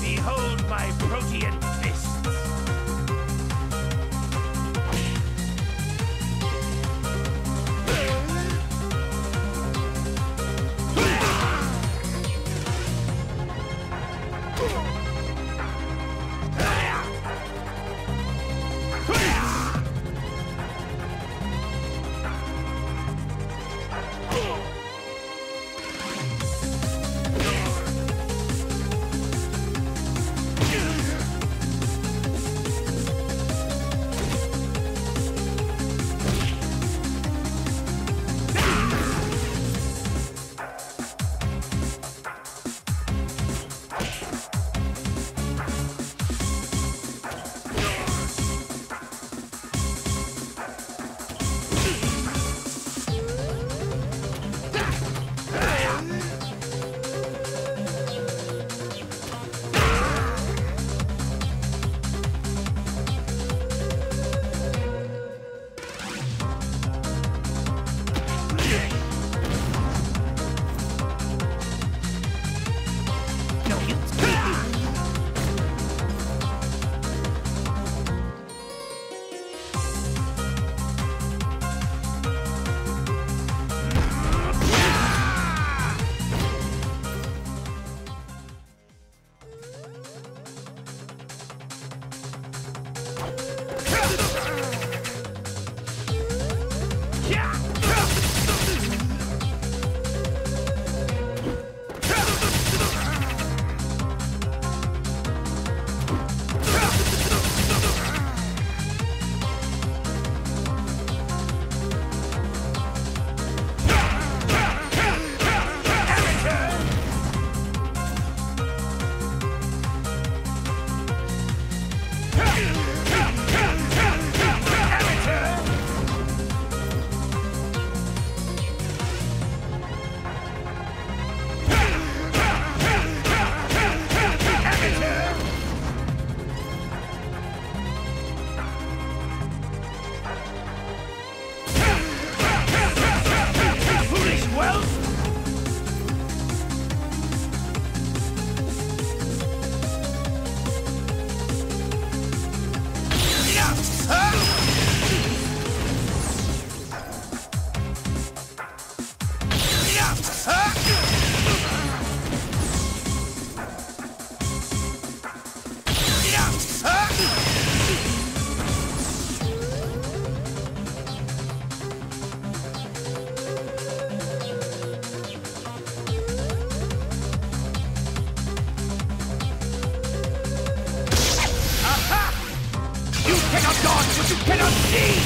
Behold my protean fist! What you cannot see! No!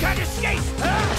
Can't escape, huh?